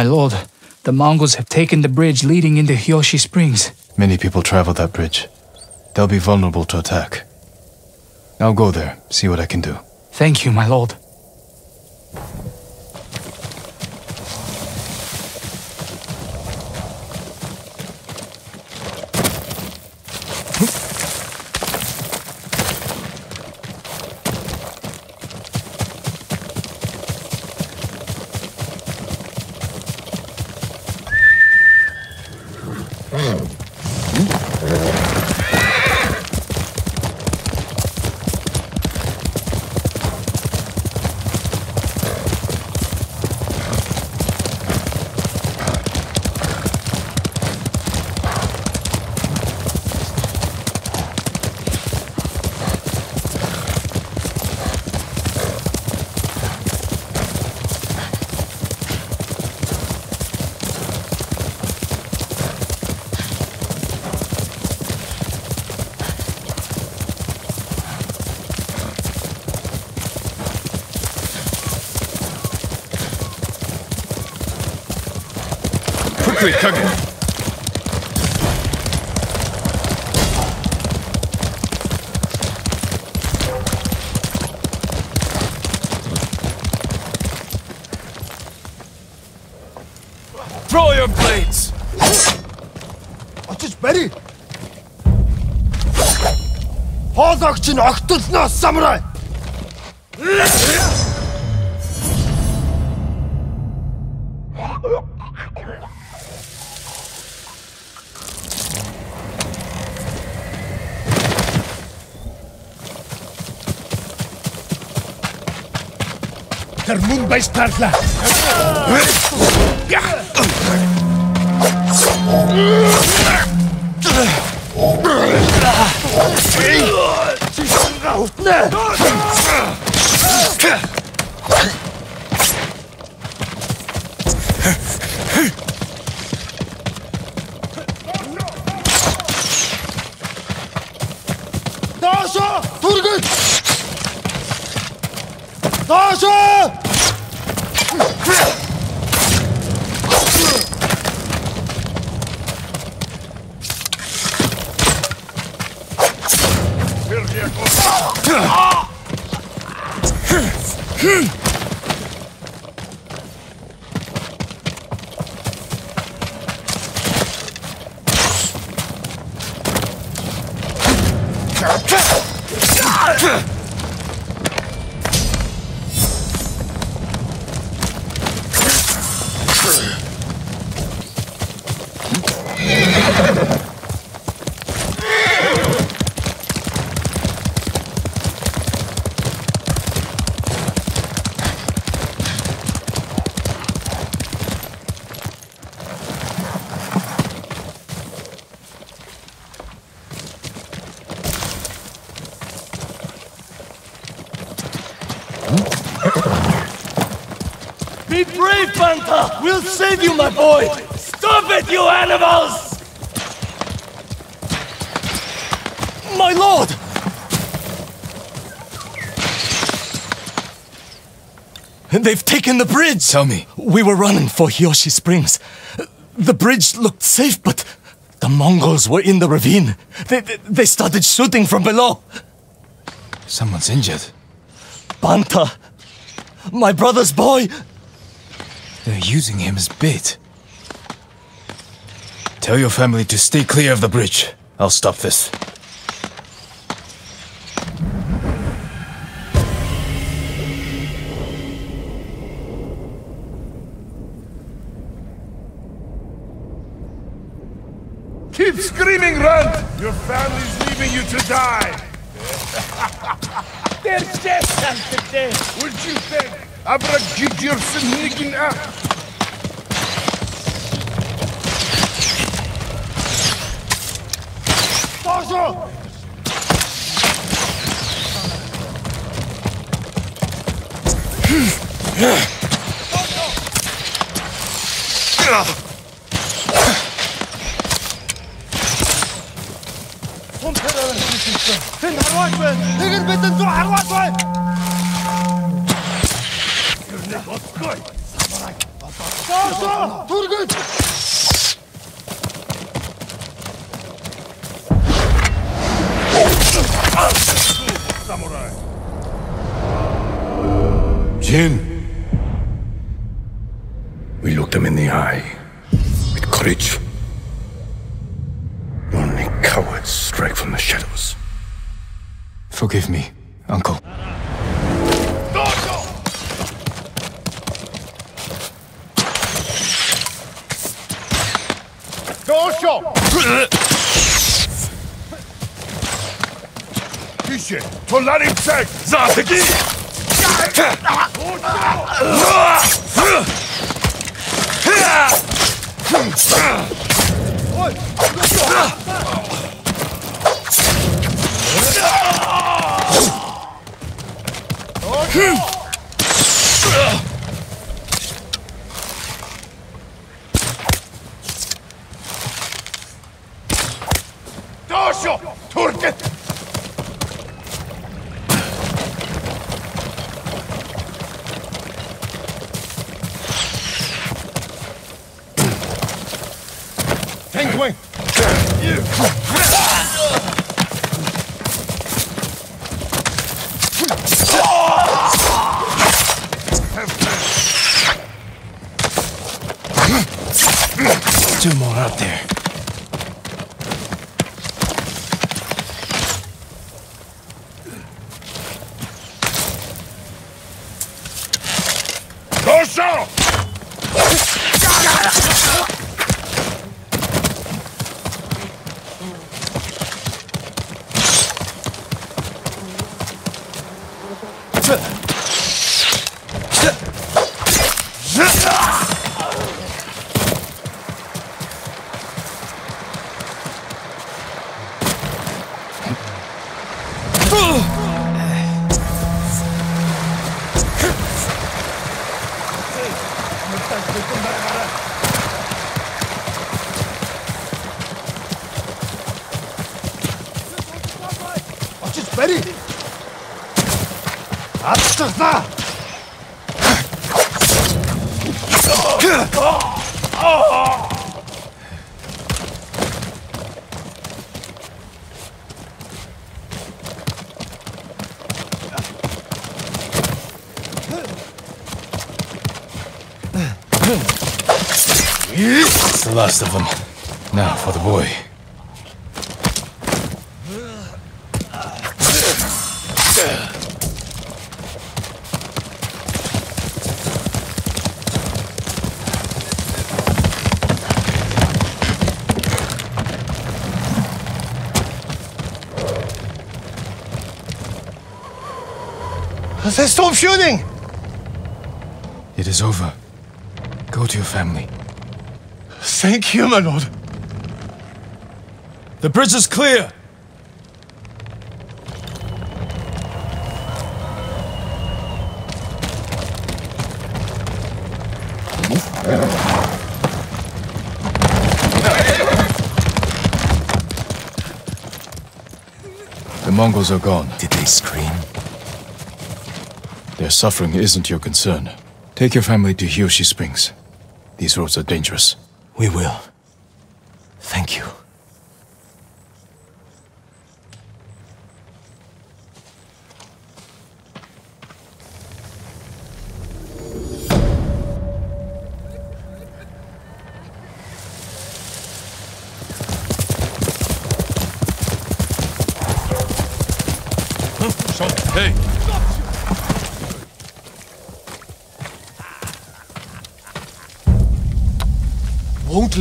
My lord, the Mongols have taken the bridge leading into Hiyoshi Springs. Many people travel that bridge. They'll be vulnerable to attack. I'll go there, see what I can do. Thank you, my lord. Quick, samurai. We'll save you, my boy! Stop it, you animals! My lord! And they've taken the bridge! Tell me. We were running for Hiyoshi Springs. The bridge looked safe, but the Mongols were in the ravine. They started shooting from below. Someone's injured. Banta! My brother's boy! They're using him as bait. Tell your family to stay clear of the bridge. I'll stop this. Keep screaming, run! Your family's leaving you to die! They're just after death! What do you think? Abra Gigerson Niggin up. Dasha! What good? Jin! We looked him in the eye with courage. Only cowards strike from the shadows. Forgive me, Uncle. Two more out there. That's the last of them. Now for the boy. They stopped shooting! It is over. Go to your family. Thank you, my lord. The bridge is clear! The Mongols are gone. Did they scream? Their suffering isn't your concern. Take your family to Hiyoshi Springs. These roads are dangerous. We will. Thank you.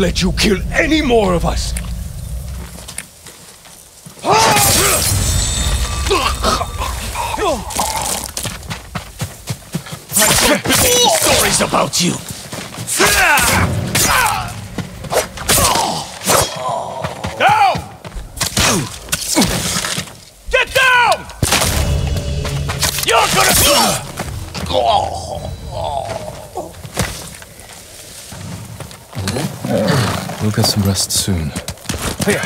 Let you kill any more of us! I've heard plenty stories about you! Down! Get down! You're gonna... We'll get some rest soon. Here.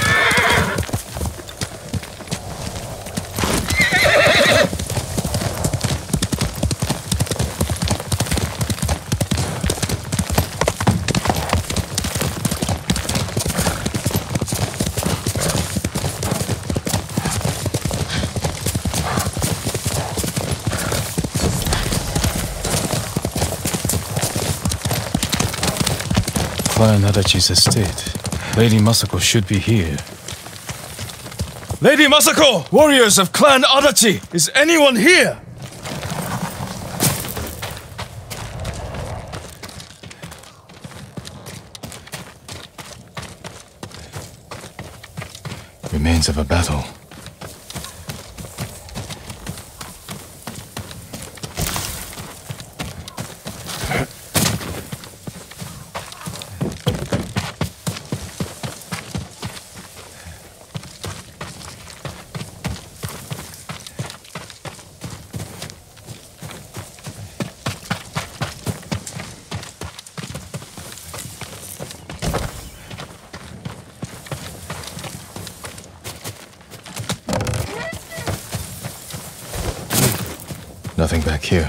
Clan Adachi's estate. Lady Masako should be here. Lady Masako! Warriors of Clan Adachi! Is anyone here? Remains of a battle. Nothing back here.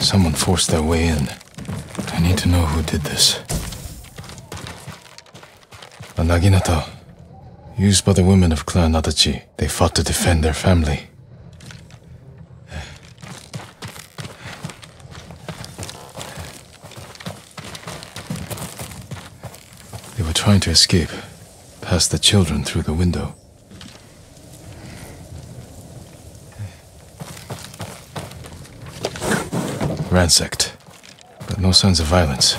Someone forced their way in. I need to know who did this. A naginata, used by the women of Clan Adachi. They fought to defend their family. They were trying to escape. Pass the children through the window. Ransacked, but no signs of violence.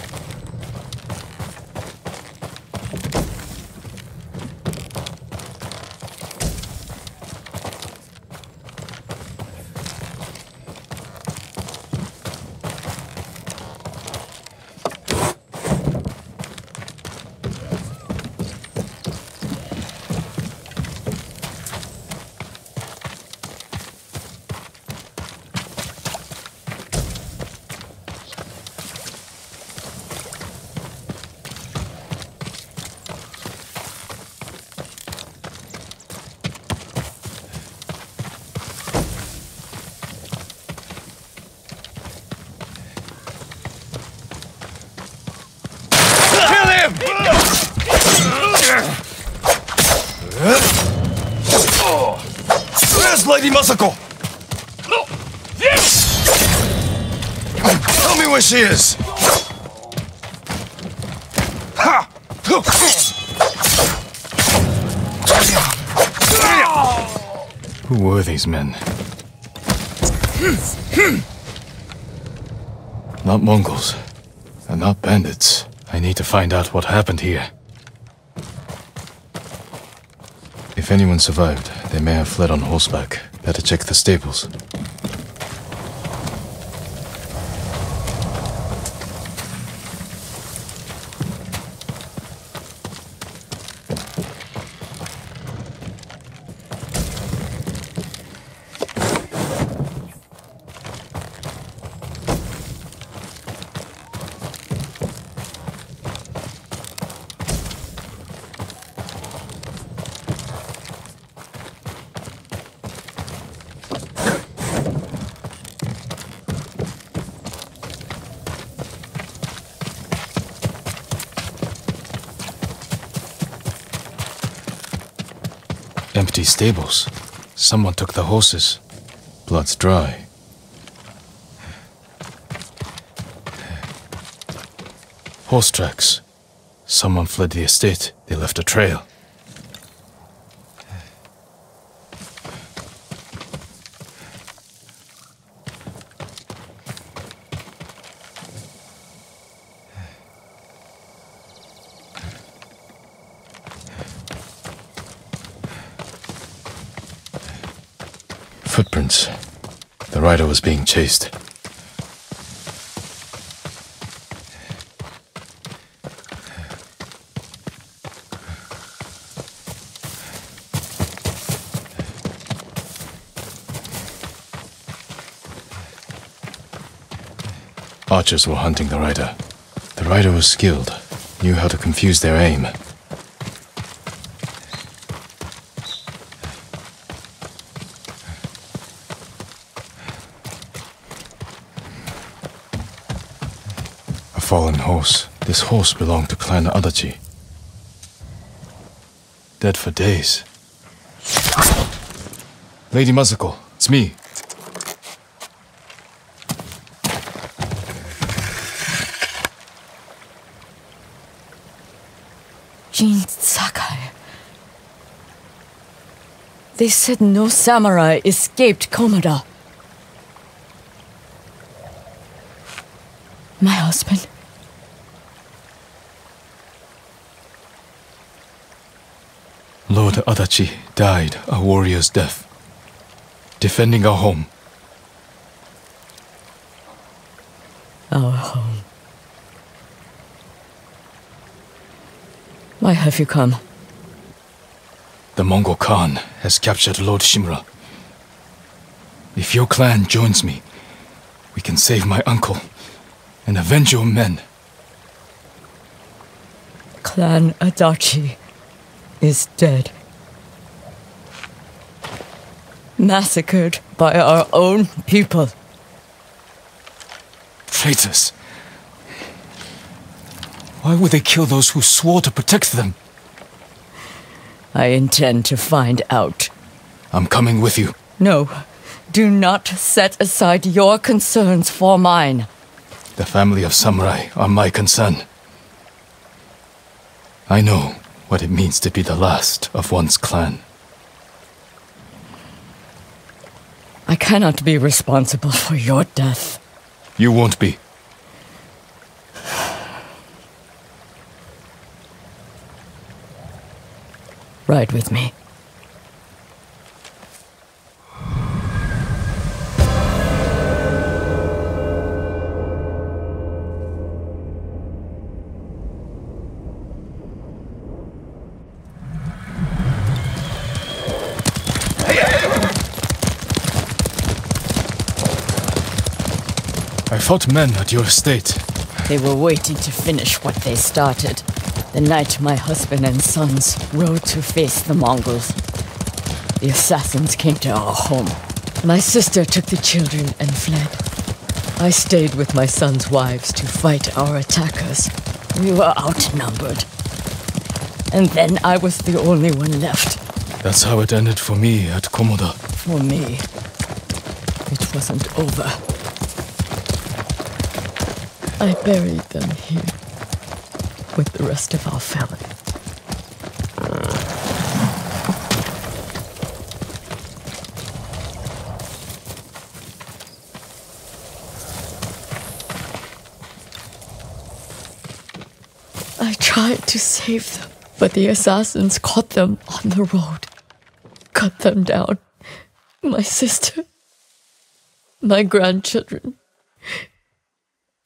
Masako! Tell me where she is! Who were these men? Not Mongols, and not bandits. I need to find out what happened here. If anyone survived, they may have fled on horseback. Better check the stables. Empty stables. Someone took the horses. Blood's dry. Horse tracks. Someone fled the estate. They left a trail. Footprints. The rider was being chased. Archers were hunting the rider. The rider was skilled, knew how to confuse their aim. Fallen horse. This horse belonged to Clan Adachi. Dead for days. Lady Masako, it's me. They said no samurai escaped Komoda. My husband. Lord Adachi died a warrior's death, defending our home. Our home. Why have you come? The Mongol Khan has captured Lord Shimura. If your clan joins me, we can save my uncle and avenge your men. Clan Adachi is dead. Massacred by our own people. Traitors! Why would they kill those who swore to protect them? I intend to find out. I'm coming with you. No, do not set aside your concerns for mine. The family of samurai are my concern. I know what it means to be the last of one's clan. I cannot be responsible for your death. You won't be. Ride with me. I fought men at your estate. They were waiting to finish what they started. The night my husband and sons rode to face the Mongols. The assassins came to our home. My sister took the children and fled. I stayed with my sons' wives to fight our attackers. We were outnumbered. And then I was the only one left. That's how it ended for me at Komoda. For me, it wasn't over. I buried them here, with the rest of our family. I tried to save them, but the assassins caught them on the road, cut them down. My sister, my grandchildren,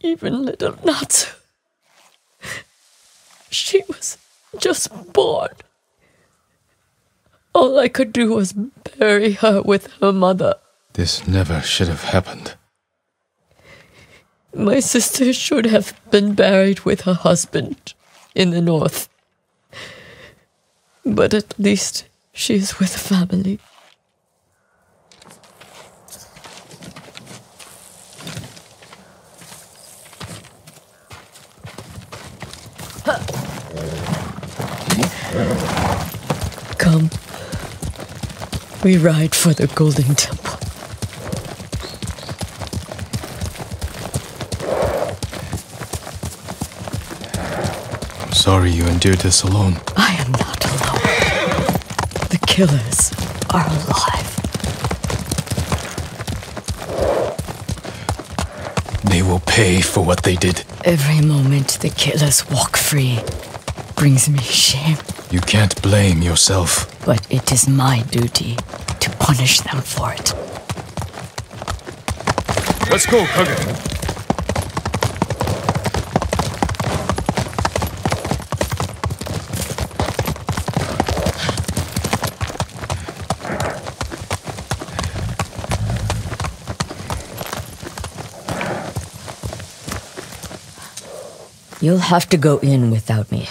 even little Natsu. She was just born. All I could do was bury her with her mother. This never should have happened. My sister should have been buried with her husband in the north. But at least she is with family. Come, we ride for the Golden Temple. I'm sorry you endured this alone. I am not alone. The killers are alive. They will pay for what they did. Every moment the killers walk free brings me shame. You can't blame yourself. But it is my duty to punish them for it. Let's go, Koga. You'll have to go in without me.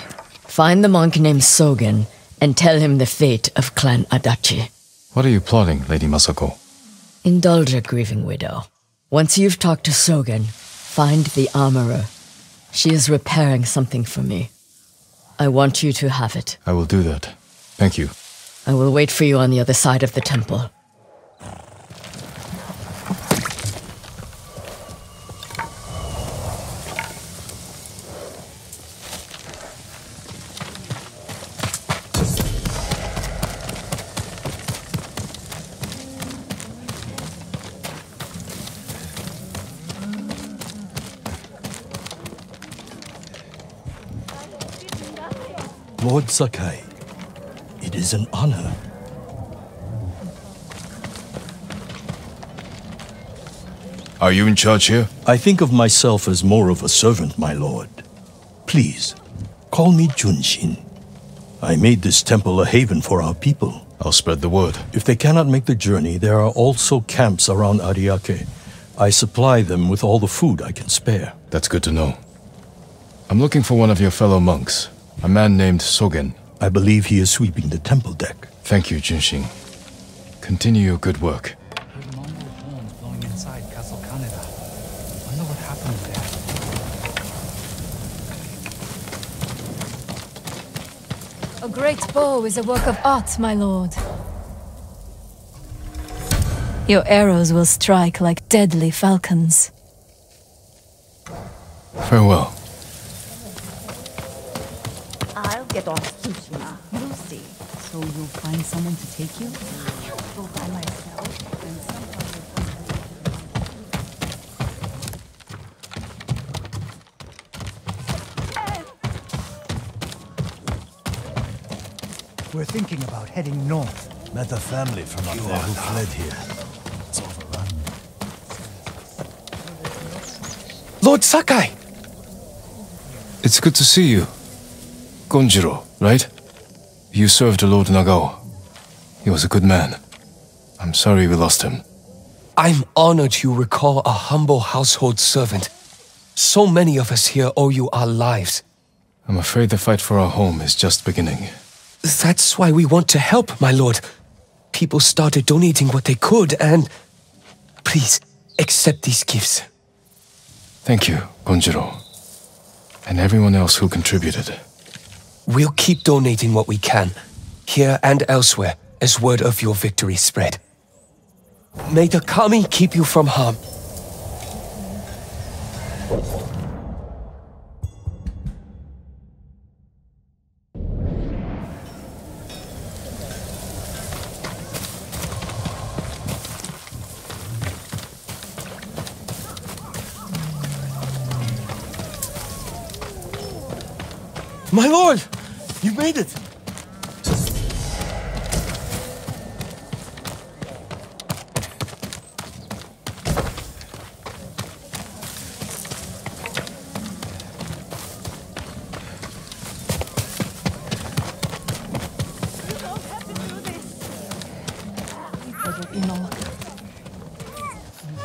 Find the monk named Sogen, and tell him the fate of Clan Adachi. What are you plotting, Lady Masako? Indulge a grieving widow. Once you've talked to Sogen, find the armorer. She is repairing something for me. I want you to have it. I will do that. Thank you. I will wait for you on the other side of the temple. Lord Sakai, it is an honor. Are you in charge here? I think of myself as more of a servant, my lord. Please, call me Junshin. I made this temple a haven for our people. I'll spread the word. If they cannot make the journey, there are also camps around Ariake. I supply them with all the food I can spare. That's good to know. I'm looking for one of your fellow monks, a man named Sogen. I believe he is sweeping the temple deck. Thank you, Junshin. Continue your good work. A great bow is a work of art, my lord. Your arrows will strike like deadly falcons. Farewell. I'll get off Tsushima. You'll see. So you'll find someone to take you? I'll go by myself. We're thinking about heading north. Met a family from up there who fled here. It's overrun. Lord Sakai! It's good to see you. Gonjiro, right? You served Lord Nagao. He was a good man. I'm sorry we lost him. I'm honored you recall a humble household servant. So many of us here owe you our lives. I'm afraid the fight for our home is just beginning. That's why we want to help, my lord. People started donating what they could, and... Please, accept these gifts. Thank you, Gonjiro. And everyone else who contributed. We'll keep donating what we can, here and elsewhere, as word of your victory spread. May the kami keep you from harm. My lord! You made it!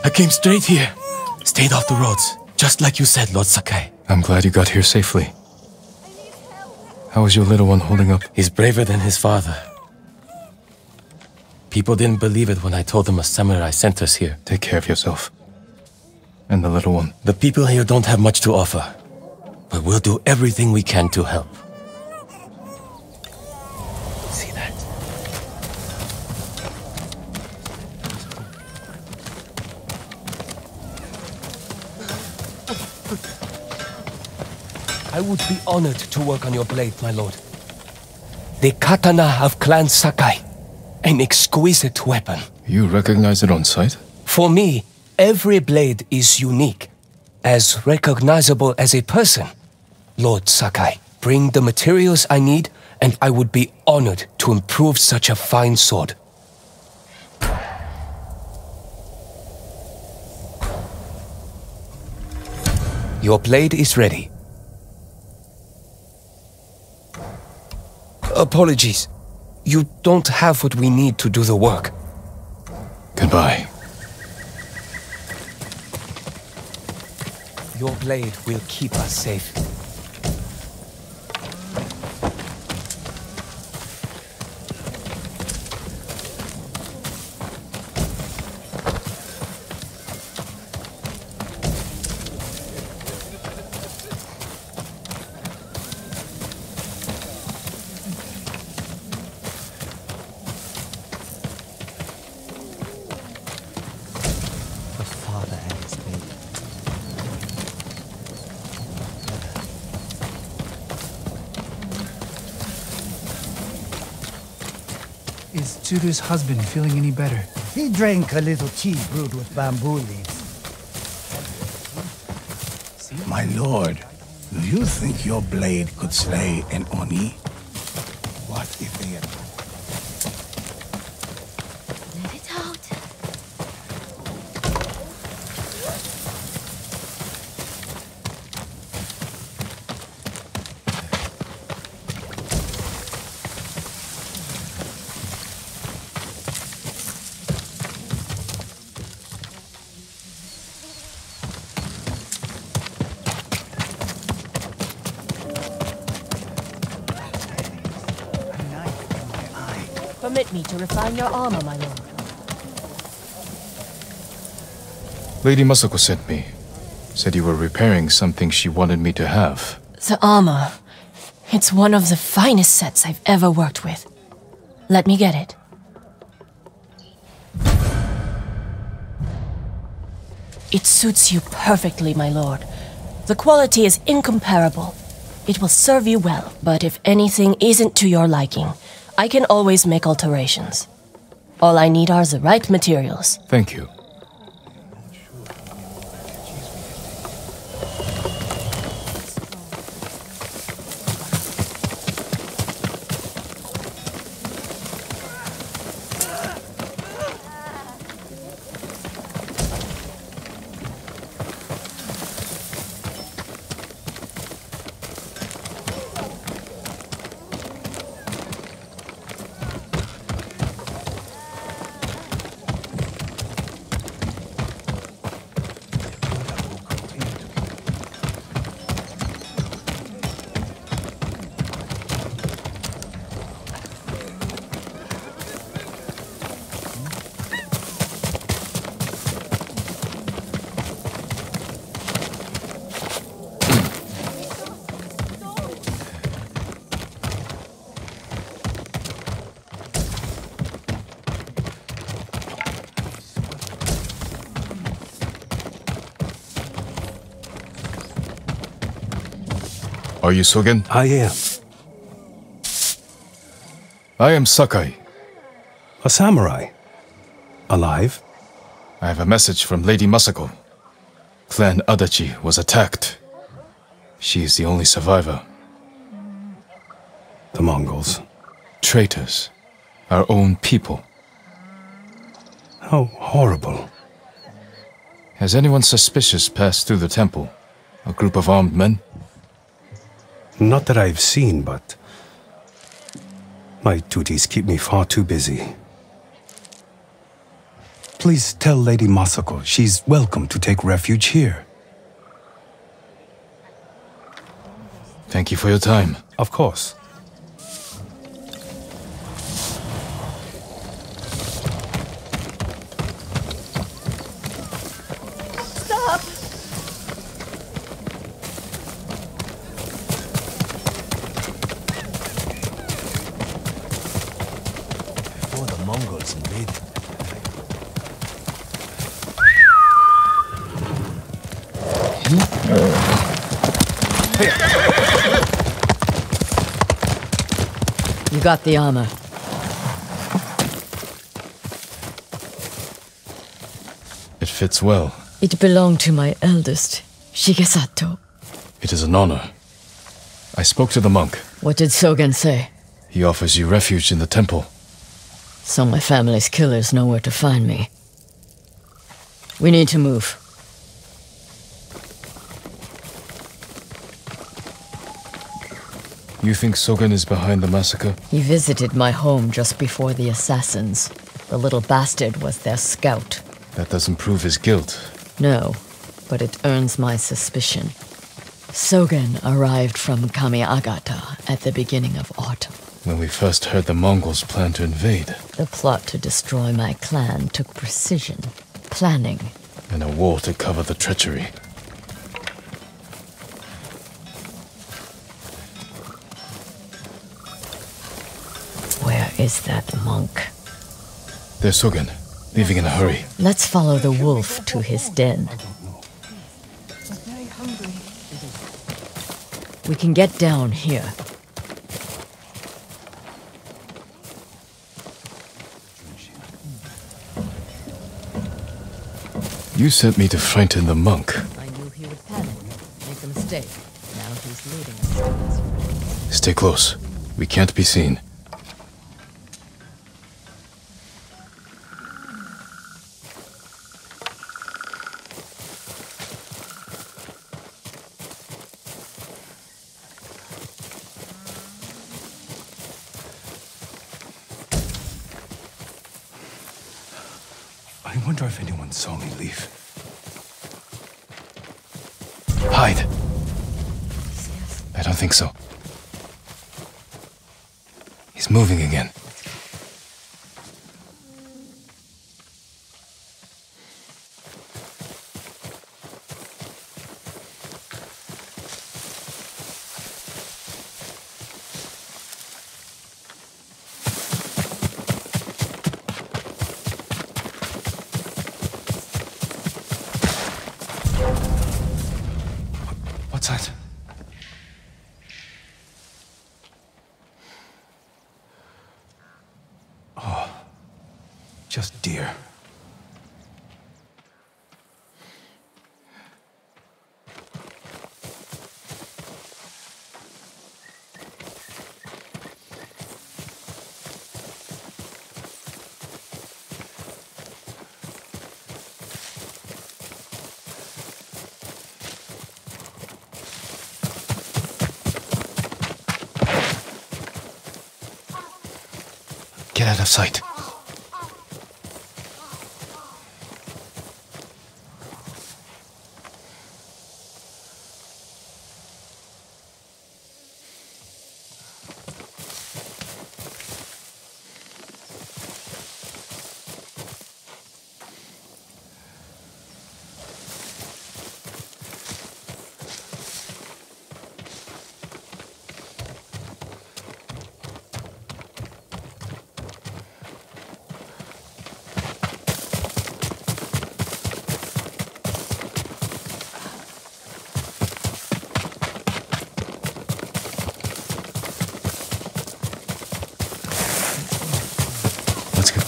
I came straight here. Stayed off the roads, just like you said, Lord Sakai. I'm glad you got here safely. How is your little one holding up? He's braver than his father. People didn't believe it when I told them a samurai sent us here. Take care of yourself. And the little one. The people here don't have much to offer, but we'll do everything we can to help. See that? I would be honored to work on your blade, my lord. The katana of Clan Sakai. An exquisite weapon. You recognize it on sight? For me, every blade is unique. As recognizable as a person. Lord Sakai, bring the materials I need, and I would be honored to improve such a fine sword. Your blade is ready. Apologies. You don't have what we need to do the work. Goodbye. Your blade will keep us safe. Tsuru's husband feeling any better? He drank a little tea brewed with bamboo leaves. My lord, do you think your blade could slay an Oni? if they ever will. Let it out. Permit me to refine your armor, my lord. Lady Masako sent me. Said you were repairing something she wanted me to have. The armor. It's one of the finest sets I've ever worked with. Let me get it. It suits you perfectly, my lord. The quality is incomparable. It will serve you well, but if anything isn't to your liking, I can always make alterations. All I need are the right materials. Thank you. Are you Sogen? I am. I am Sakai. A samurai. Alive? I have a message from Lady Masako. Clan Adachi was attacked. She is the only survivor. The Mongols. Traitors. Our own people. How horrible. Has anyone suspicious passed through the temple? A group of armed men? Not that I've seen, but my duties keep me far too busy. Please tell Lady Masako she's welcome to take refuge here. Thank you for your time. Of course. Got the armor. It fits well. It belonged to my eldest, Shigesato. It is an honor. I spoke to the monk. What did Sogen say? He offers you refuge in the temple. So my family's killers know where to find me. We need to move. You think Sogen is behind the massacre? He visited my home just before the assassins. The little bastard was their scout. That doesn't prove his guilt. No, but it earns my suspicion. Sogen arrived from Kamiagata at the beginning of autumn. When we first heard the Mongols plan to invade. The plot to destroy my clan took precision, planning, and a war to cover the treachery. Is that monk? There's Sogen, leaving in a hurry. Let's follow the wolf to his den. We can get down here. You sent me to frighten the monk. I knew he would panic, make a mistake. Now he's leading us. Stay close. We can't be seen. I wonder if anyone saw me leave. Hide! I don't think so. He's moving again. Out of sight.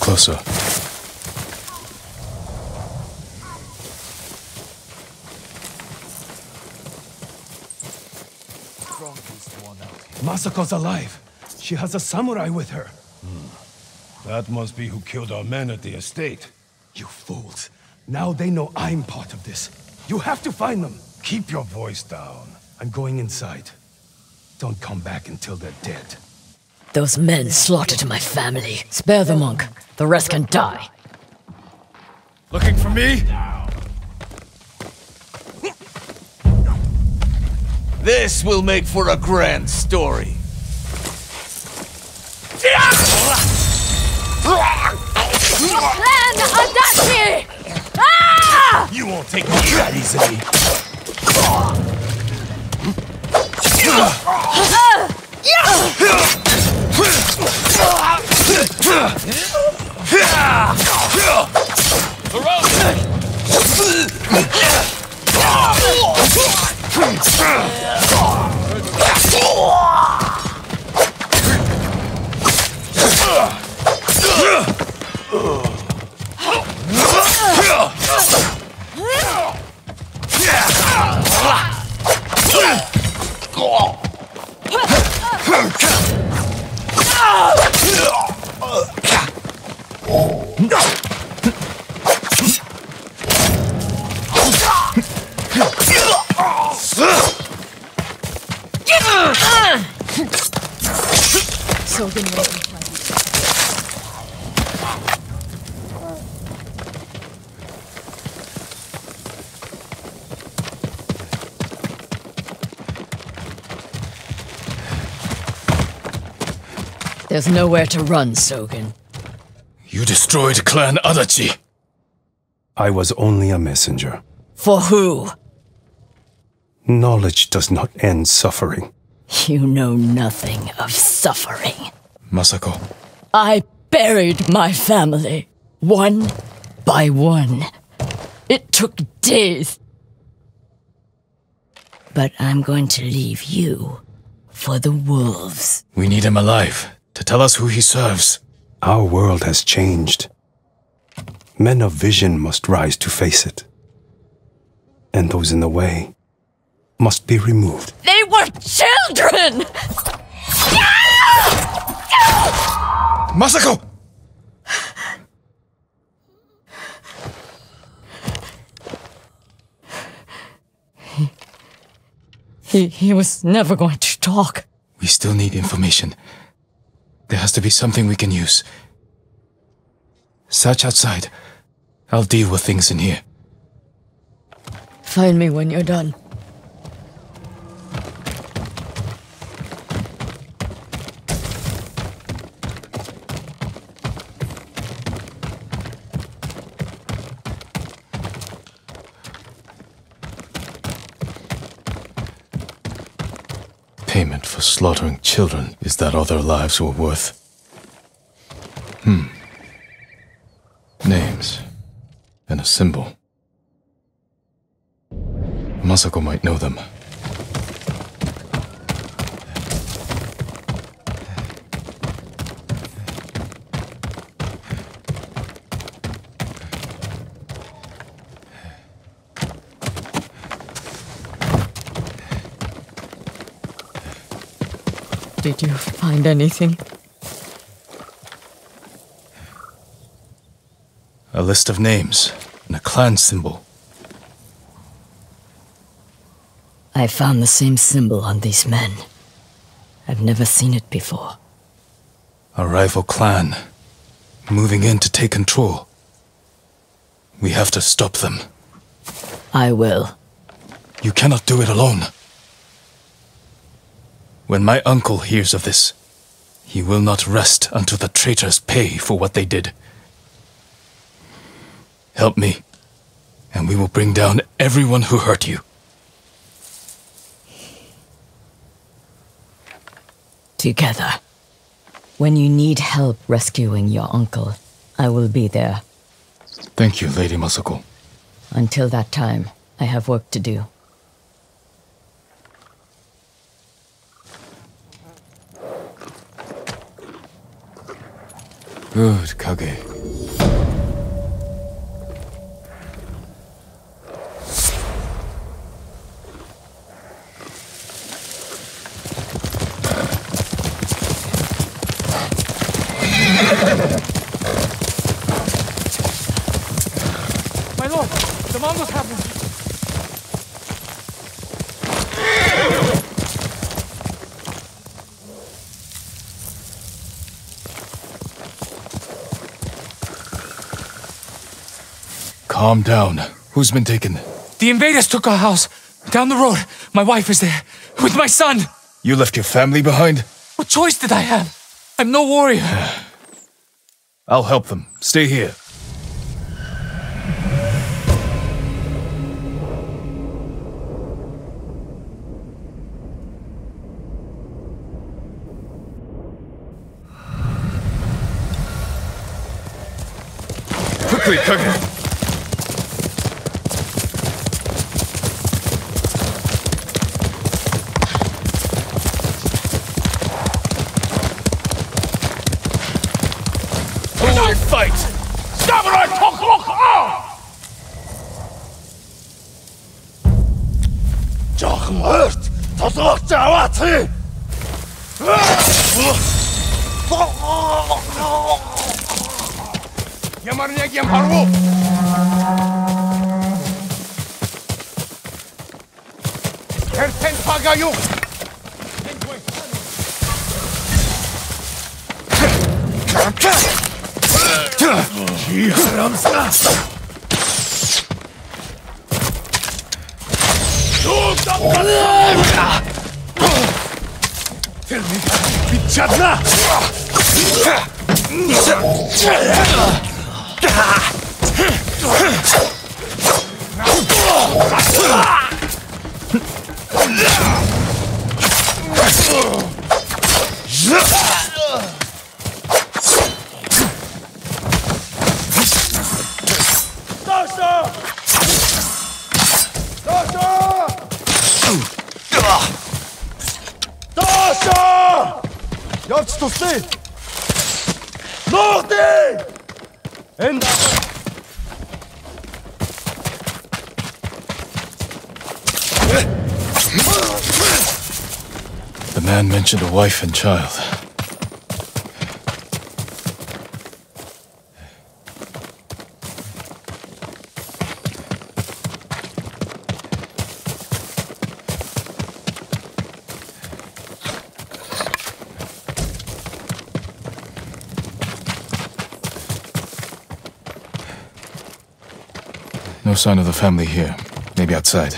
Closer. Masako's alive. She has a samurai with her. That must be who killed our men at the estate. You fools. Now they know I'm part of this. You have to find them. Keep your voice down. I'm going inside. Don't come back until they're dead. Those men slaughtered my family. Spare the monk. The rest can die. Looking for me? This will make for a grand story. Clan Adachi! Ah! You won't take me that easily. There's nowhere to run, Sogen. You destroyed Clan Adachi. I was only a messenger. For who? Knowledge does not end suffering. You know nothing of suffering. Masako. I buried my family, one by one. It took days. But I'm going to leave you for the wolves. We need him alive. To tell us who he serves. Our world has changed. Men of vision must rise to face it. And those in the way must be removed. They were children! Masako! He was never going to talk. We still need information. There has to be something we can use. Search outside. I'll deal with things in here. Find me when you're done. Payment for slaughtering children is that all their lives were worth. Names. And a symbol. Masako might know them. Did you find anything? A list of names and a clan symbol. I found the same symbol on these men. I've never seen it before. A rival clan, moving in to take control. We have to stop them. I will. You cannot do it alone. When my uncle hears of this, he will not rest until the traitors pay for what they did. Help me, and we will bring down everyone who hurt you. Together. When you need help rescuing your uncle, I will be there. Thank you, Lady Masako. Until that time, I have work to do. Good, Kage. Calm down. Who's been taken? The invaders took our house. Down the road. My wife is there. With my son. You left your family behind? What choice did I have? I'm no warrior. I'll help them. Stay here. Quickly, Koga. A wife and child. No sign of the family here. Maybe outside.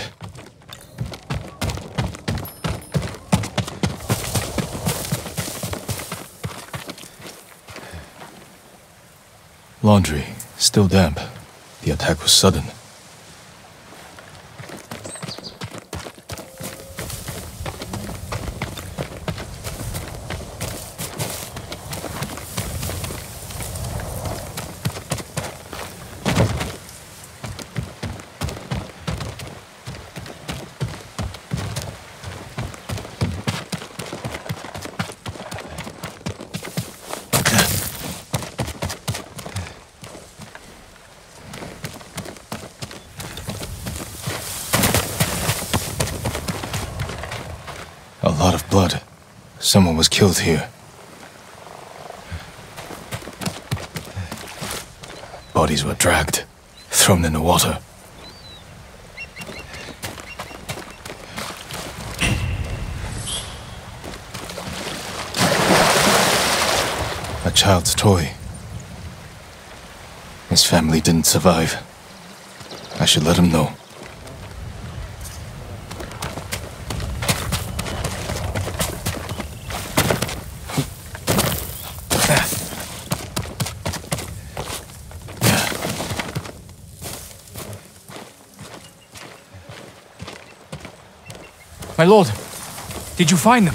Laundry, still damp. The attack was sudden. Someone was killed here. Bodies were dragged, thrown in the water. A child's toy. His family didn't survive. I should let him know. My lord, did you find them?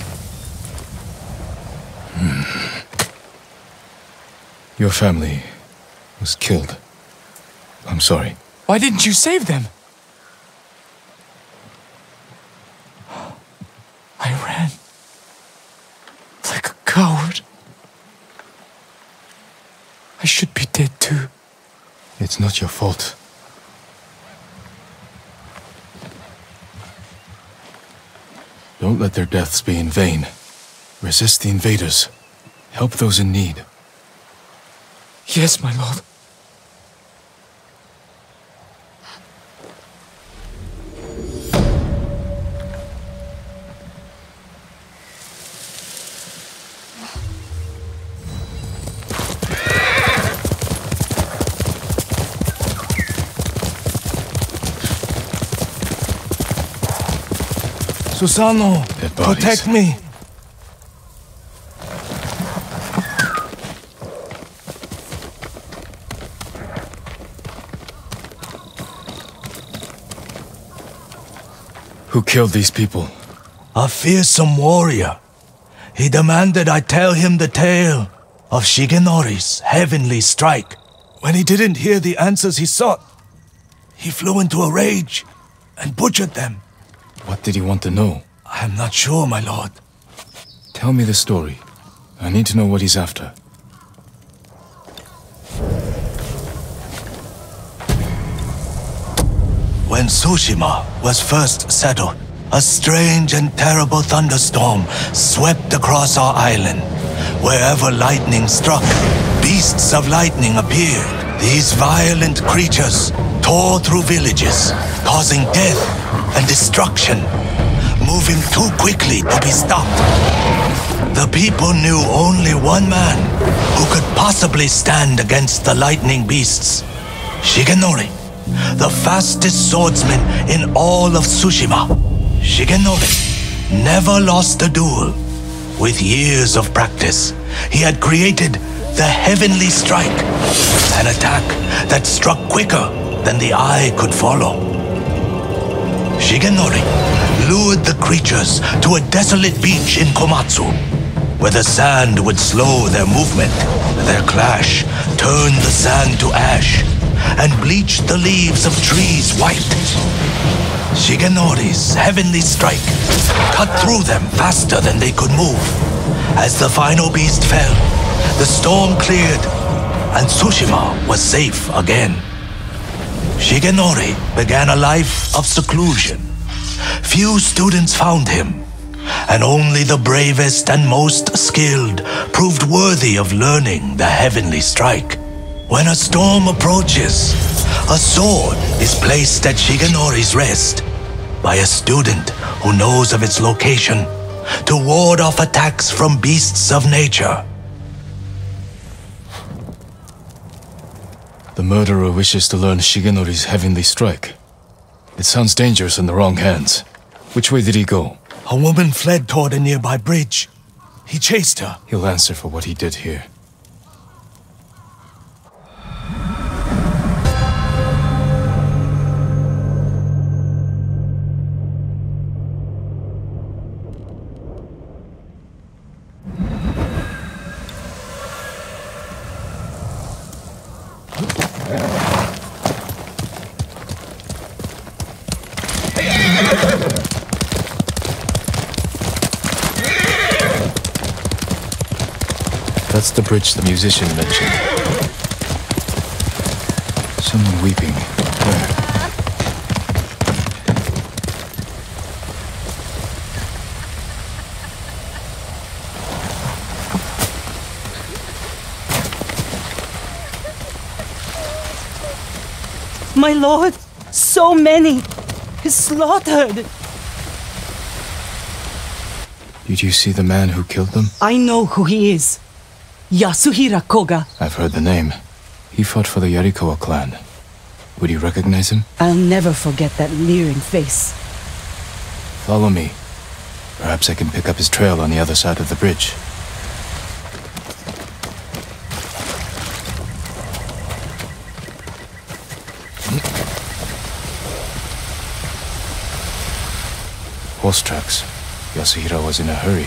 Your family was killed. I'm sorry. Why didn't you save them? I ran like a coward. I should be dead too. It's not your fault. Don't let their deaths be in vain. Resist the invaders. Help those in need. Yes, my lord. Susano, protect me! Who killed these people? A fearsome warrior. He demanded I tell him the tale of Shigenori's heavenly strike. When he didn't hear the answers he sought, he flew into a rage and butchered them. What did he want to know? I'm not sure, my lord. Tell me the story. I need to know what he's after. When Tsushima was first settled, a strange and terrible thunderstorm swept across our island. Wherever lightning struck, beasts of lightning appeared. These violent creatures tore through villages, causing death and destruction, moving too quickly to be stopped. The people knew only one man who could possibly stand against the lightning beasts. Shigenori, the fastest swordsman in all of Tsushima. Shigenori never lost a duel. With years of practice, he had created the Heavenly Strike, an attack that struck quicker than the eye could follow. Shigenori lured the creatures to a desolate beach in Komatsu, where the sand would slow their movement. Their clash turned the sand to ash and bleached the leaves of trees white. Shigenori's heavenly strike cut through them faster than they could move. As the final beast fell, the storm cleared and Tsushima was safe again. Shigenori began a life of seclusion. Few students found him, and only the bravest and most skilled proved worthy of learning the heavenly strike. When a storm approaches, a sword is placed at Shigenori's rest by a student who knows of its location to ward off attacks from beasts of nature. The murderer wishes to learn Shigenori's Heavenly Strike. It sounds dangerous in the wrong hands. Which way did he go? A woman fled toward a nearby bridge. He chased her. He'll answer for what he did here. That's the bridge the musician mentioned. Someone weeping. Where? My lord, so many! Slaughtered! Did you see the man who killed them? I know who he is. Yasuhira Koga. I've heard the name. He fought for the Yarikawa clan. Would you recognize him? I'll never forget that leering face. Follow me. Perhaps I can pick up his trail on the other side of the bridge. Horse tracks. Yasuhira was in a hurry.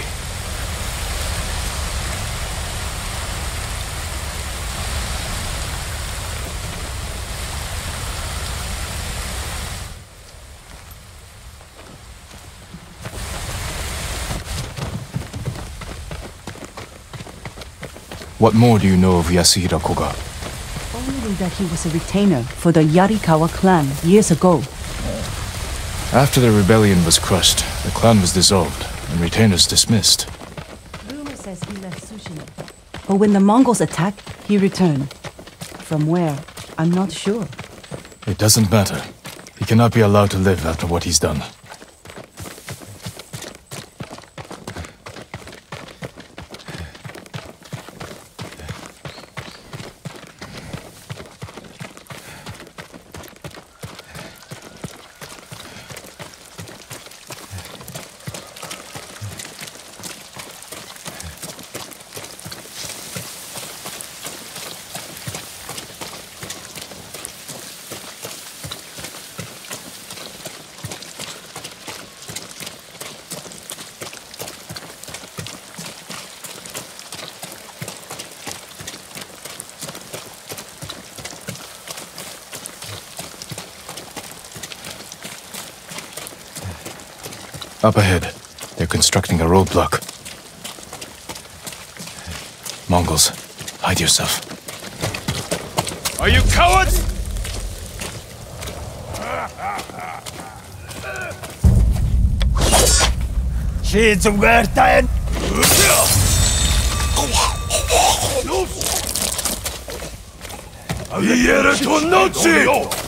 What more do you know of Yasuhira Koga? Only that he was a retainer for the Yarikawa clan years ago. After the rebellion was crushed, the clan was dissolved, and retainers dismissed. Rumor says he left Tsushima. But when the Mongols attacked, he returned. From where? I'm not sure. It doesn't matter. He cannot be allowed to live after what he's done. Up ahead. They're constructing a roadblock. Mongols, hide yourself. Are you cowards? She's a weird thing. Are you here to notice?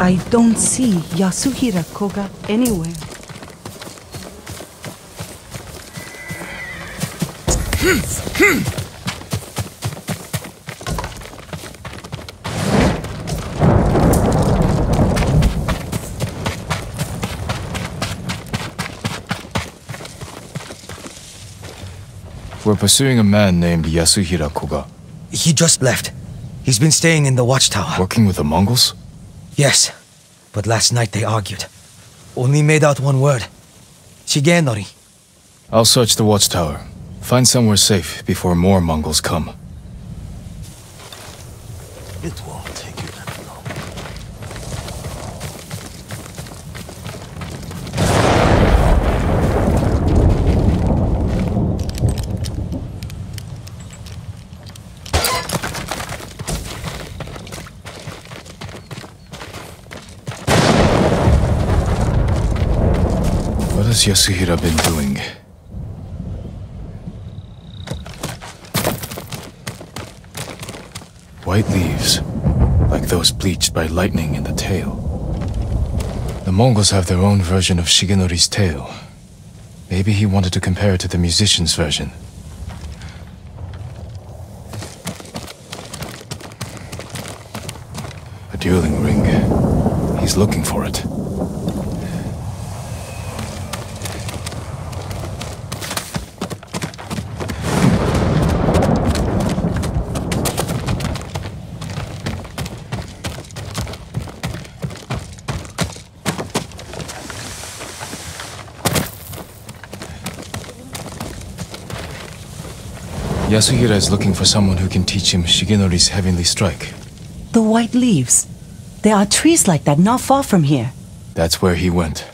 I don't see Yasuhira Koga anywhere. We're pursuing a man named Yasuhira Koga. He just left. He's been staying in the watchtower. Working with the Mongols? Yes, but last night they argued. Only made out one word. Shigenori. I'll search the watchtower. Find somewhere safe before more Mongols come. It won't take you that long. What has Yasuhira been doing? White leaves, like those bleached by lightning in the tail. The Mongols have their own version of Shigenori's tale. Maybe he wanted to compare it to the musician's version. A dueling ring. He's looking for it. Yasuhira is looking for someone who can teach him Shigenori's Heavenly Strike. The white leaves. There are trees like that not far from here. That's where he went.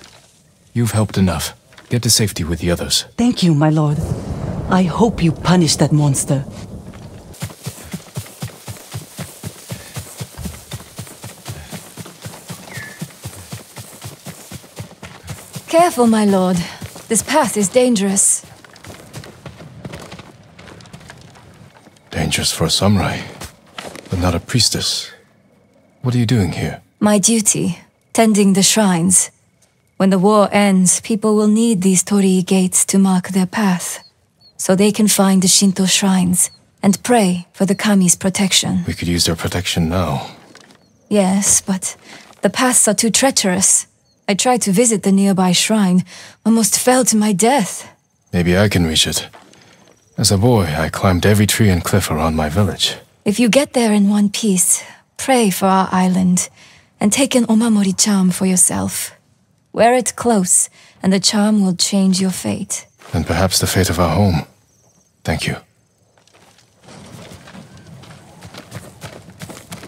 You've helped enough. Get to safety with the others. Thank you, my lord. I hope you punish that monster. Careful, my lord. This path is dangerous. Dangerous for a samurai, but not a priestess. What are you doing here? My duty, tending the shrines. When the war ends, people will need these torii gates to mark their path, so they can find the Shinto shrines and pray for the kami's protection. We could use their protection now. Yes, but the paths are too treacherous. I tried to visit the nearby shrine, almost fell to my death. Maybe I can reach it. As a boy, I climbed every tree and cliff around my village. If you get there in one piece, pray for our island, and take an Omamori charm for yourself. Wear it close, and the charm will change your fate. And perhaps the fate of our home. Thank you.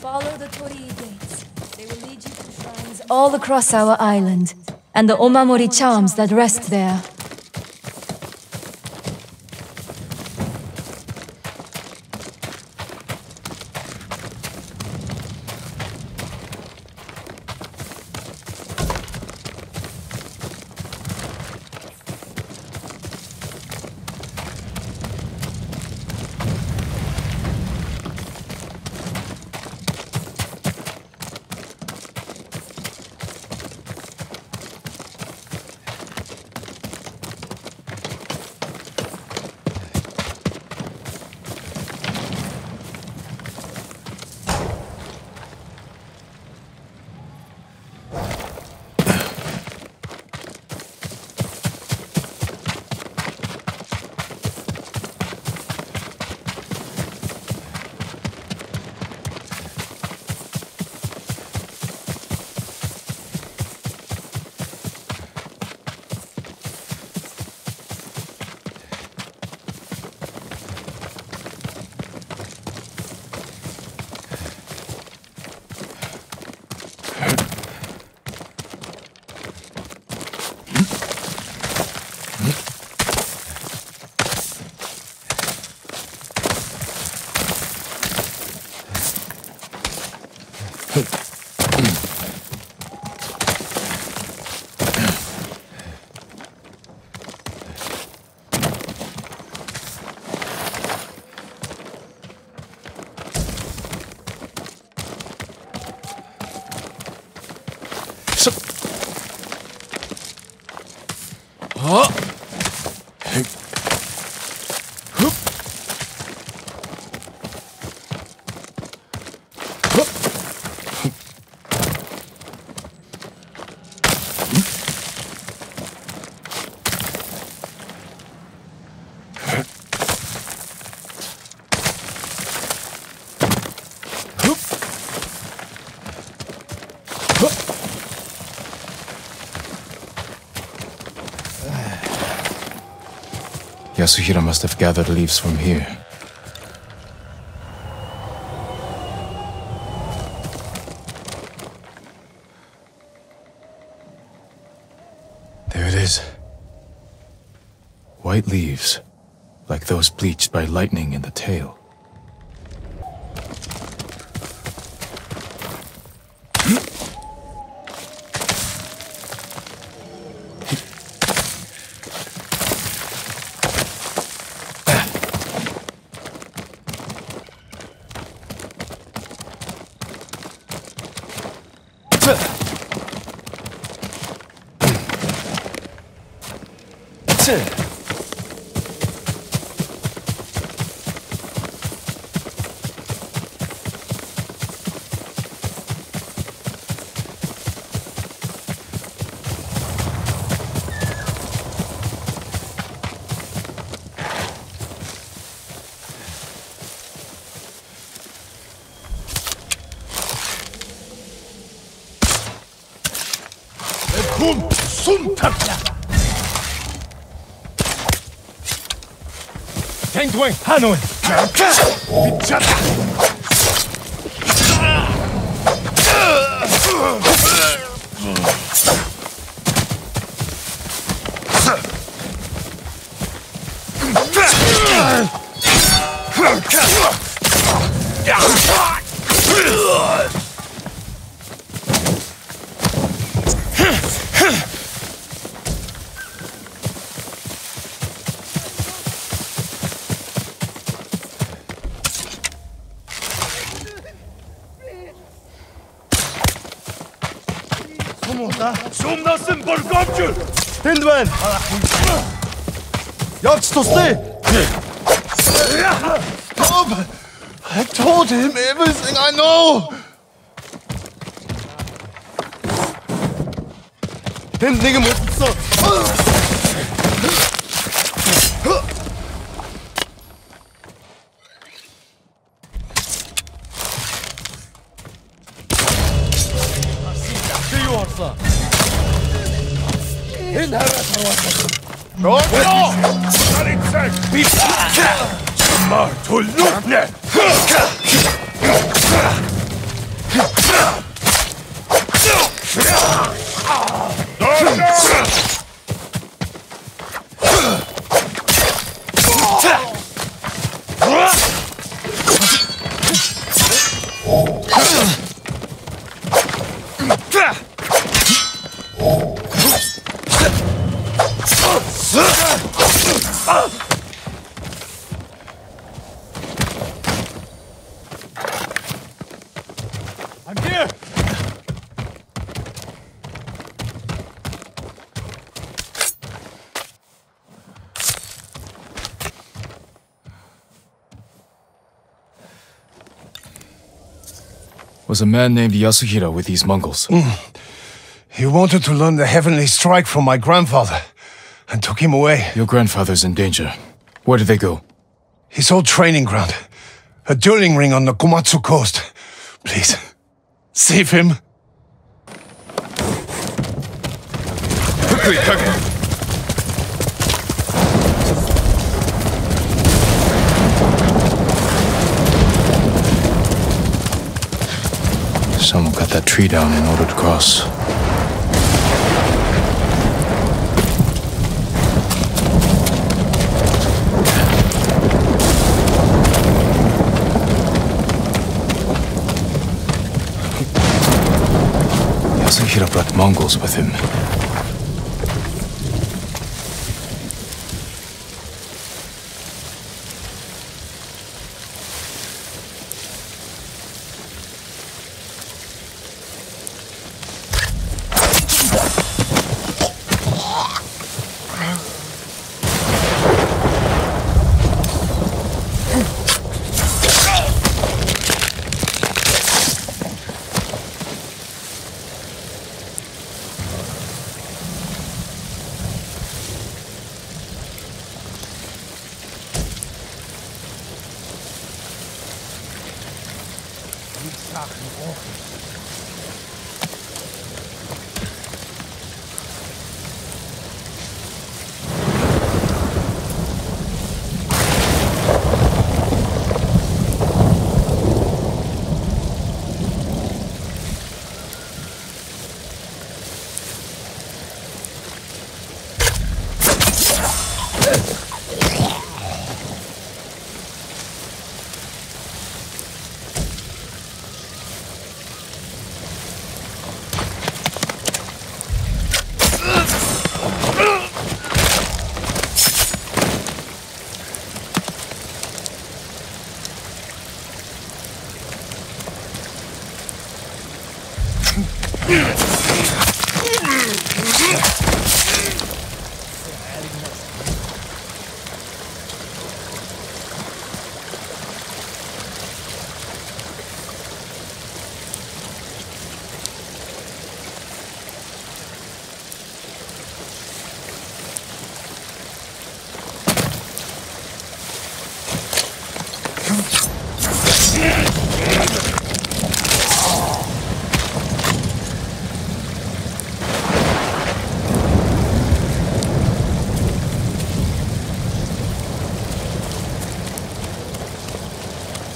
Follow the torii gates. They will lead you to shrines all across our island, and the Omamori charms that rest there. Yasuhira must have gathered leaves from here. There it is. White leaves, like those bleached by lightning in the tail. Hanoi! Hindman! Yards to stay! Bob! I told him everything I know! Hindling him with the was a man named Yasuhira with these Mongols. He wanted to learn the Heavenly Strike from my grandfather, and took him away. Your grandfather's in danger. Where did they go? His old training ground. A dueling ring on the Komatsu coast. Please, save him. Quickly, Kage! Someone cut that tree down in order to cross. Yasuhira brought Mongols with him.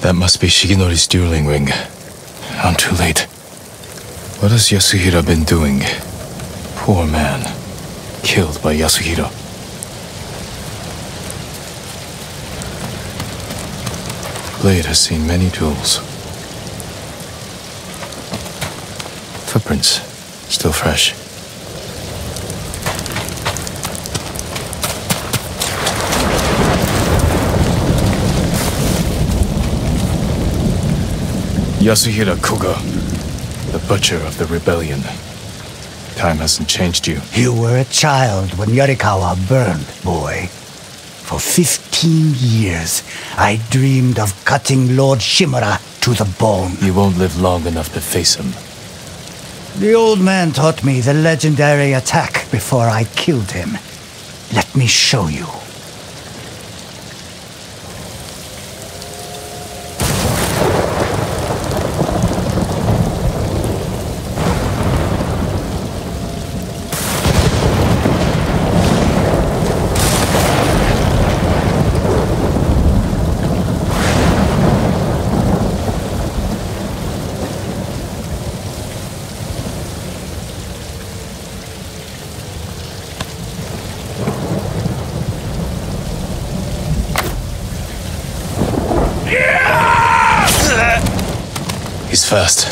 That must be Shigenori's dueling ring. I'm too late. What has Yasuhira been doing? Poor man. Killed by Yasuhira. Blade has seen many duels. Footprints. Still fresh. Yasuhira Koga, the butcher of the rebellion. Time hasn't changed you. You were a child when Yarikawa burned, boy. For 15 years, I dreamed of cutting Lord Shimura to the bone. You won't live long enough to face him. The old man taught me the legendary attack before I killed him. Let me show you. First.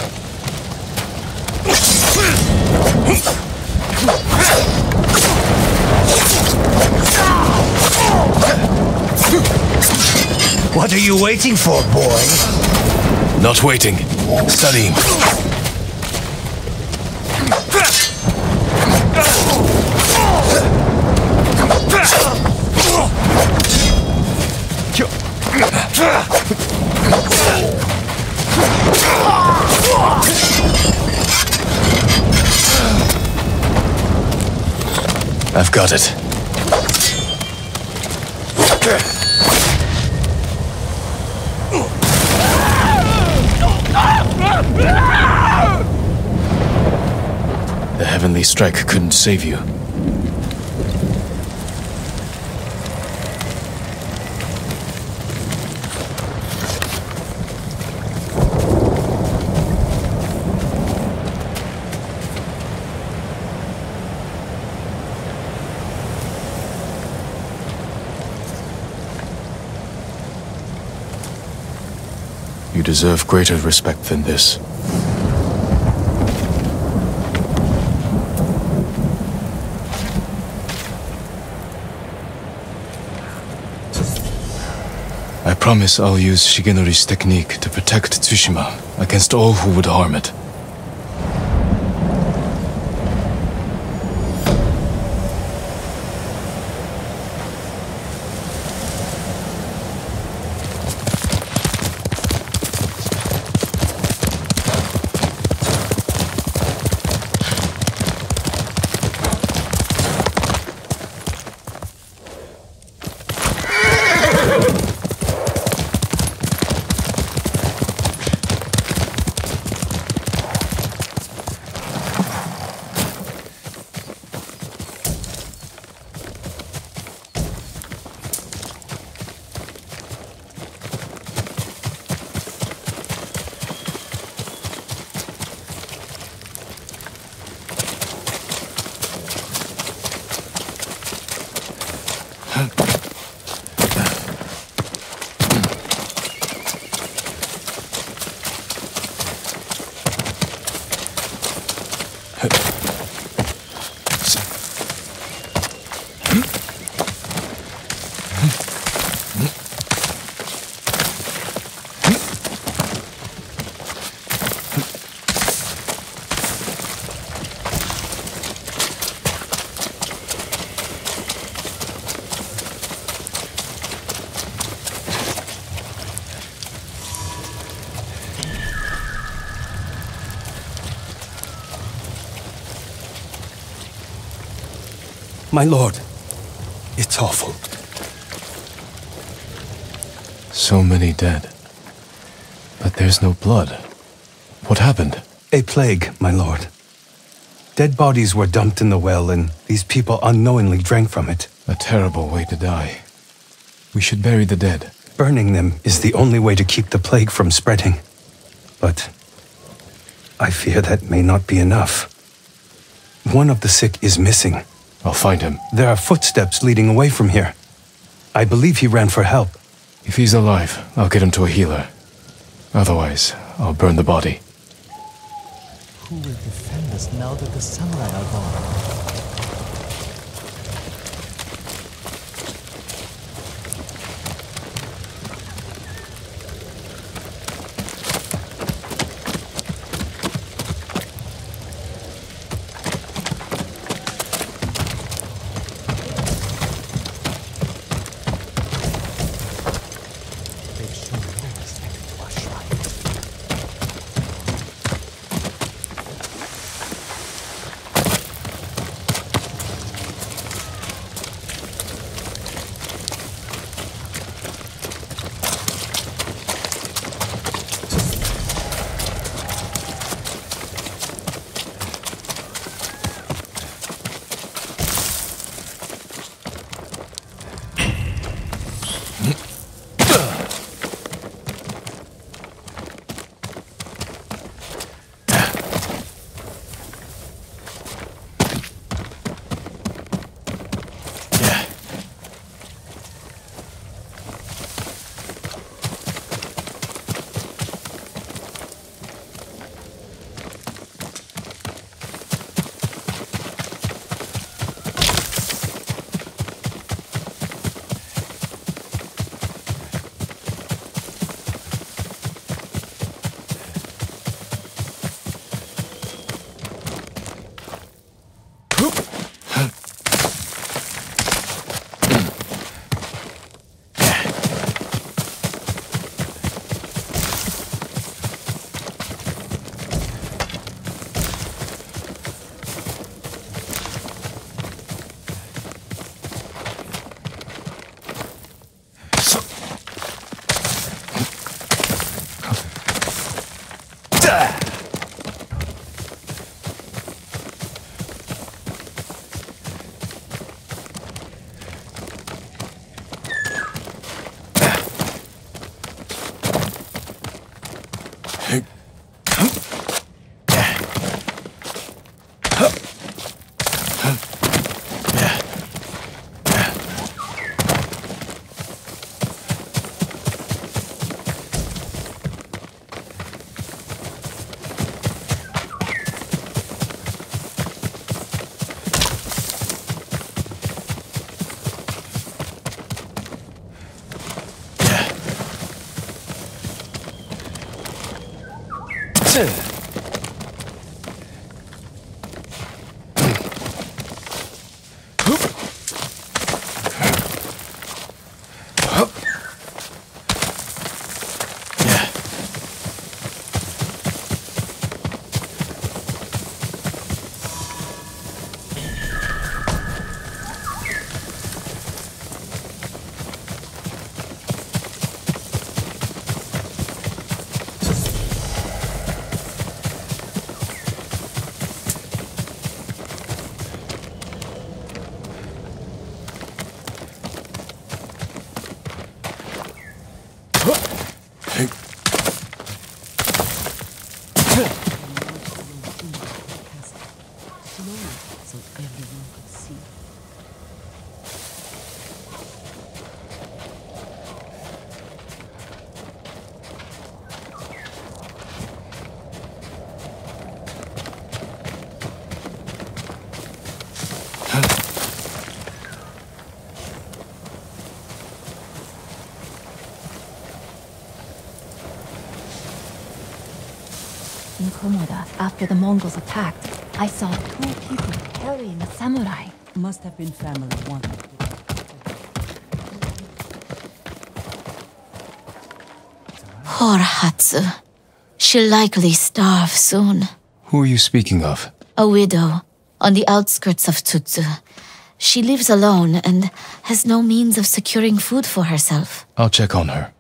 What are you waiting for, boy? Not waiting. Studying. I've got it. The Heavenly Strike couldn't save you. You deserve greater respect than this. I promise I'll use Shigenori's technique to protect Tsushima against all who would harm it. My lord, it's awful. So many dead. But there's no blood. What happened? A plague, my lord. Dead bodies were dumped in the well, and these people unknowingly drank from it. A terrible way to die. We should bury the dead. Burning them is the only way to keep the plague from spreading. But I fear that may not be enough. One of the sick is missing. I'll find him. There are footsteps leading away from here. I believe he ran for help. If he's alive, I'll get him to a healer. Otherwise, I'll burn the body. Who will defend us now that the samurai are gone? They've shown no respect to our shrine. Komoda, after the Mongols attacked, I saw two people carrying a samurai. Must have been family one. Poor Hatsu. She'll likely starve soon. Who are you speaking of? A widow, on the outskirts of Tsutsu. She lives alone and has no means of securing food for herself. I'll check on her.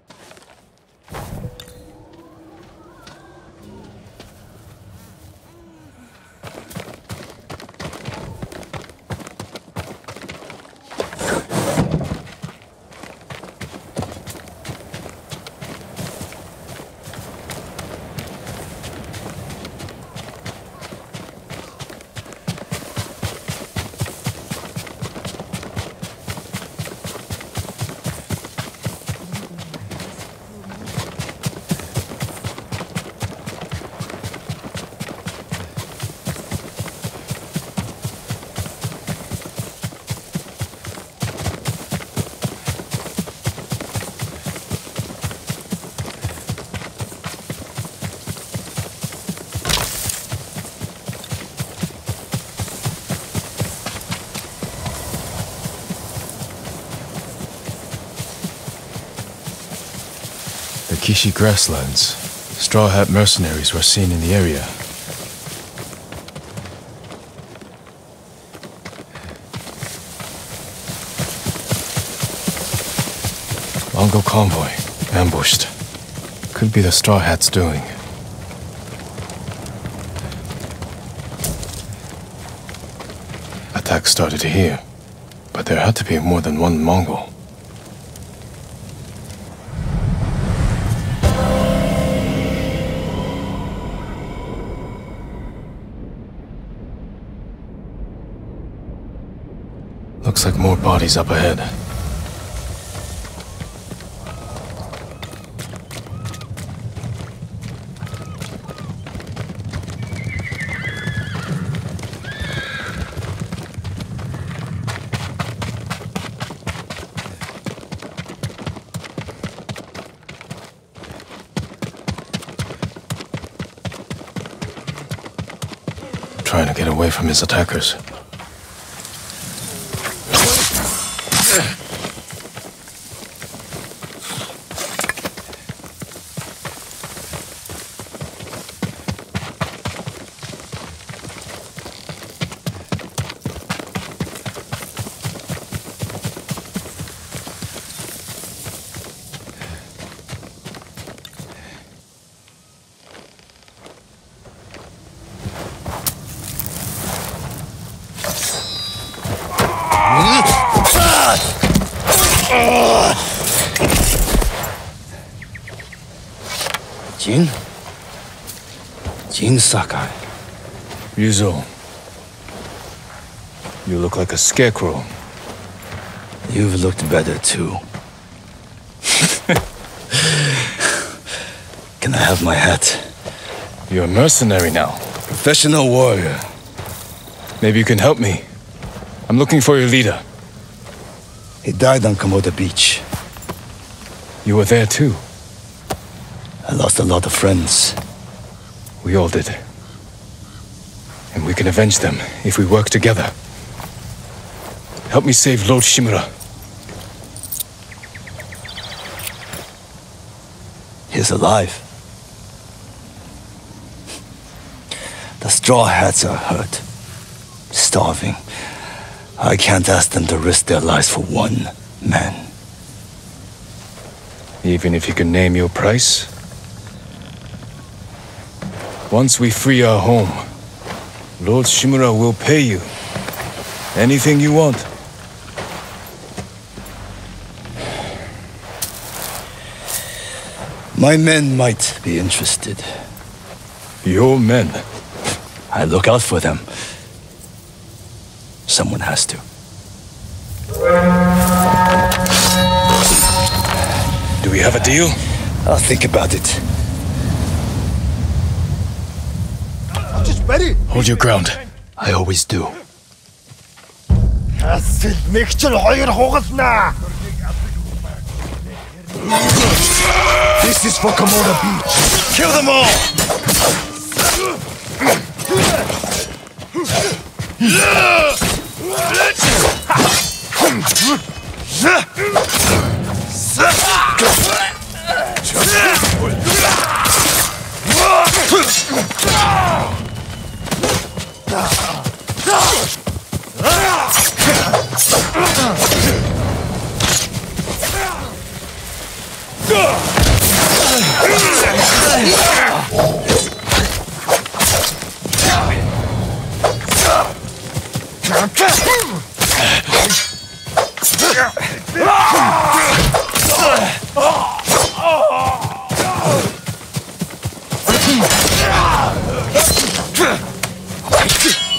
Kishi grasslands. Straw Hat mercenaries were seen in the area. Mongol convoy. Ambushed. Could be the Straw Hat's doing. Attack started here, but there had to be more than one Mongol. Looks like more bodies up ahead. Trying to get away from his attackers. Jin Sakai. Ryuzo. You look like a scarecrow. You've looked better too. Can I have my hat? You're a mercenary now. Professional warrior. Maybe you can help me. I'm looking for your leader. He died on Komoda Beach. You were there too. I lost a lot of friends. We all did. And we can avenge them if we work together. Help me save Lord Shimura. He's alive. The Straw Hats are hurt. Starving. I can't ask them to risk their lives for one man. Even if you can name your price? Once we free our home, Lord Shimura will pay you anything you want. My men might be interested. Your men? I look out for them. Someone has to. Do we have a deal? I'll think about it. Hold your ground. I always do. This is for Komoda Beach. Kill them all!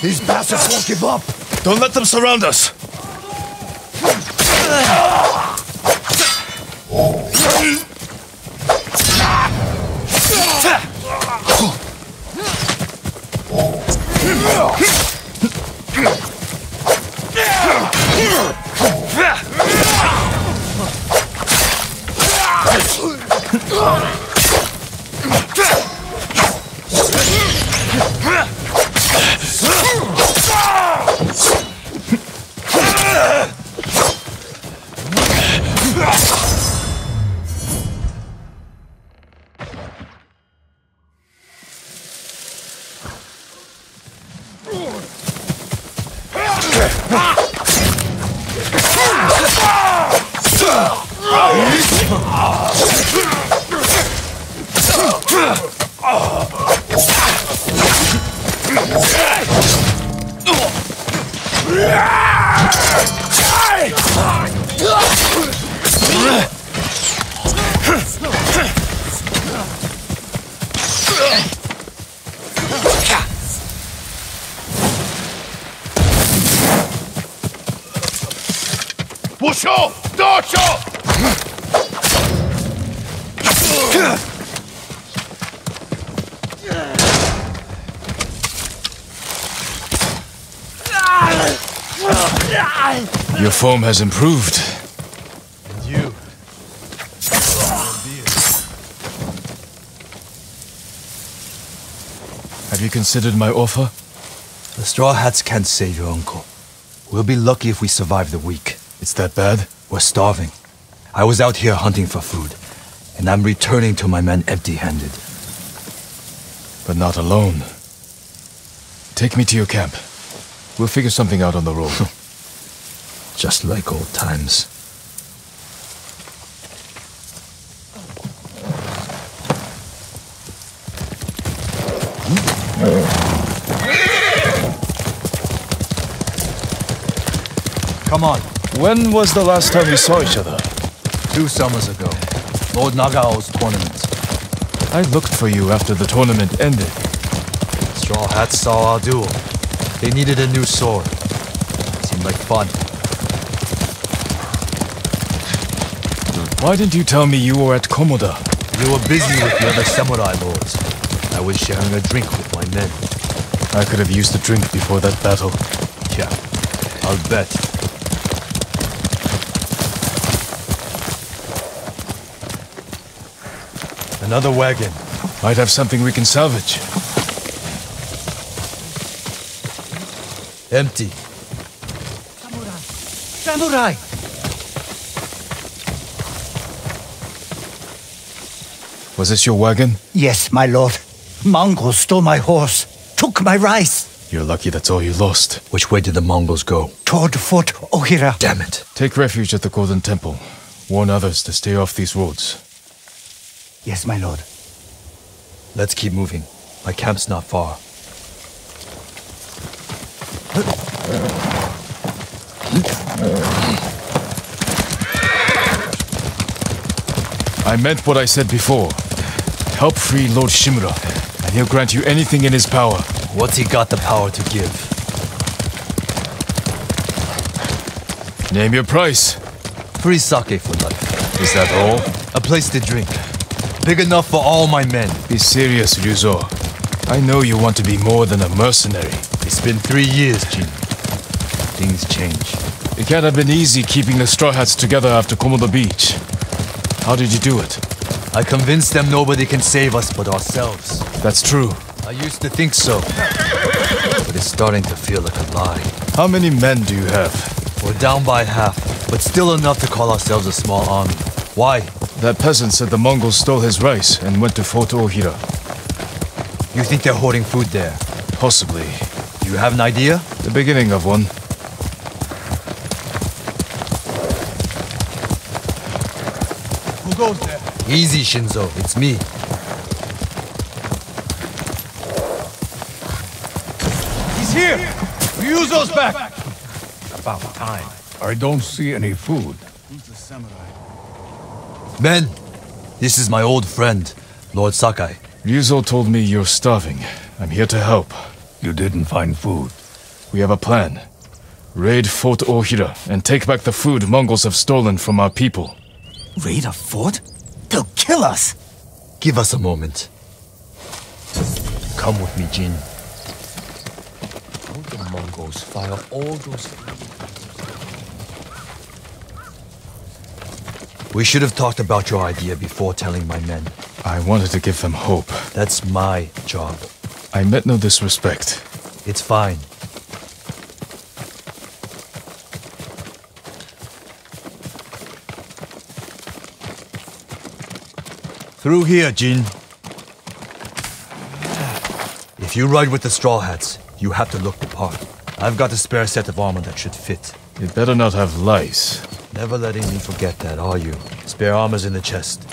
These bastards won't give up. Don't let them surround us. Your form has improved. And you. Have you considered my offer? The Straw Hats can't save your uncle. We'll be lucky if we survive the week. It's that bad? We're starving. I was out here hunting for food, and I'm returning to my men empty-handed. But not alone. Take me to your camp. We'll figure something out on the road. Just like old times. Come on. When was the last time we saw each other? 2 summers ago. Lord Nagao's tournament. I looked for you after the tournament ended. Straw Hats saw our duel. They needed a new sword. Seemed like fun. Why didn't you tell me you were at Komoda? You were busy with the other samurai lords. I was sharing a drink with my men. I could have used the drink before that battle. Yeah, I'll bet. Another wagon. Might have something we can salvage. Empty. Samurai! Samurai! Was this your wagon? Yes, my lord. Mongols stole my horse, took my rice. You're lucky that's all you lost. Which way did the Mongols go? Toward Fort Ohira. Damn it. Take refuge at the Golden Temple. Warn others to stay off these roads. Yes, my lord. Let's keep moving. My camp's not far. I meant what I said before. Help free Lord Shimura, and he'll grant you anything in his power. What's he got the power to give? Name your price. Free sake for life. Is that all? A place to drink. Big enough for all my men. Be serious, Ryuzo. I know you want to be more than a mercenary. It's been 3 years, Jin. Things change. It can't have been easy keeping the Straw Hats together after Komoda Beach. How did you do it? I convinced them nobody can save us but ourselves. That's true. I used to think so, but it's starting to feel like a lie. How many men do you have? We're down by half, but still enough to call ourselves a small army. Why? That peasant said the Mongols stole his rice and went to Fort Ohira. You think they're hoarding food there? Possibly. You have an idea? The beginning of one. Easy, Shinzo. It's me. He's here! Ryuzo's back! About time. I don't see any food. Who's the samurai? Men, this is my old friend, Lord Sakai. Ryuzo told me you're starving. I'm here to help. You didn't find food. We have a plan. Raid Fort Ohira and take back the food Mongols have stolen from our people. Raid a fort? They'll kill us! Give us a moment. Come with me, Jin. How the Mongols fire all those... We should have talked about your idea before telling my men. I wanted to give them hope. That's my job. I meant no disrespect. It's fine. Through here, Jin. If you ride with the Straw Hats, you have to look the part. I've got a spare set of armor that should fit. It better not have lice. Never letting me forget that, are you? Spare armor's in the chest.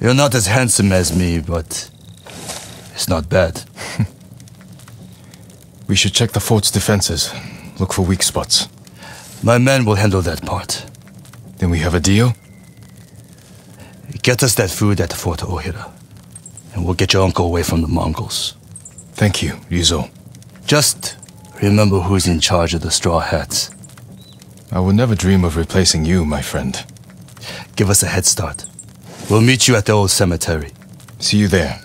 You're not as handsome as me, but it's not bad. We should check the fort's defenses. Look for weak spots. My men will handle that part. Then we have a deal? Get us that food at the Fort Ohira, and we'll get your uncle away from the Mongols. Thank you, Ryuzo. Just remember who's in charge of the Straw Hats. I would never dream of replacing you, my friend. Give us a head start. We'll meet you at the old cemetery. See you there.